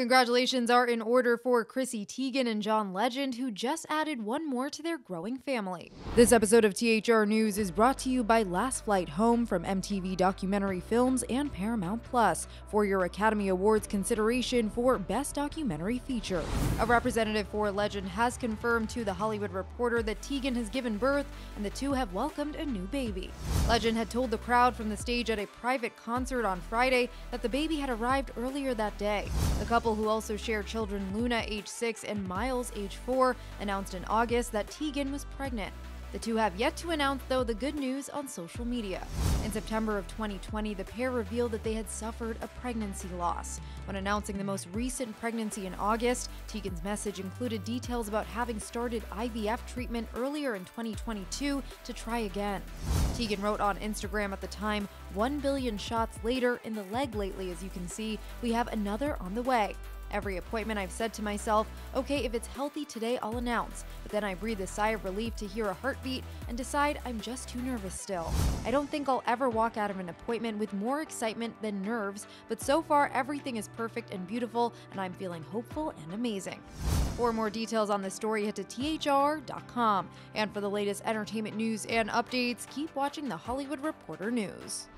Congratulations are in order for Chrissy Teigen and John Legend, who just added one more to their growing family. This episode of THR News is brought to you by Last Flight Home from MTV Documentary Films and Paramount Plus for your Academy Awards consideration for Best Documentary Feature. A representative for Legend has confirmed to The Hollywood Reporter that Teigen has given birth and the two have welcomed a new baby. Legend had told the crowd from the stage at a private concert on Friday that the baby had arrived earlier that day. The couple, who also share children Luna, age 6, and Miles, age 4, announced in August that Teigen was pregnant. The two have yet to announce, though, the good news on social media. In September of 2020, the pair revealed that they had suffered a pregnancy loss. When announcing the most recent pregnancy in August, Teigen's message included details about having started IVF treatment earlier in 2022 to try again. Teigen wrote on Instagram at the time, 1 billion shots later, in the leg lately, as you can see, we have another on the way. Every appointment I've said to myself, okay, if it's healthy today, I'll announce. But then I breathe a sigh of relief to hear a heartbeat and decide I'm just too nervous still. I don't think I'll ever walk out of an appointment with more excitement than nerves, but so far everything is perfect and beautiful, and I'm feeling hopeful and amazing. For more details on this story, head to thr.com. And for the latest entertainment news and updates, keep watching The Hollywood Reporter News.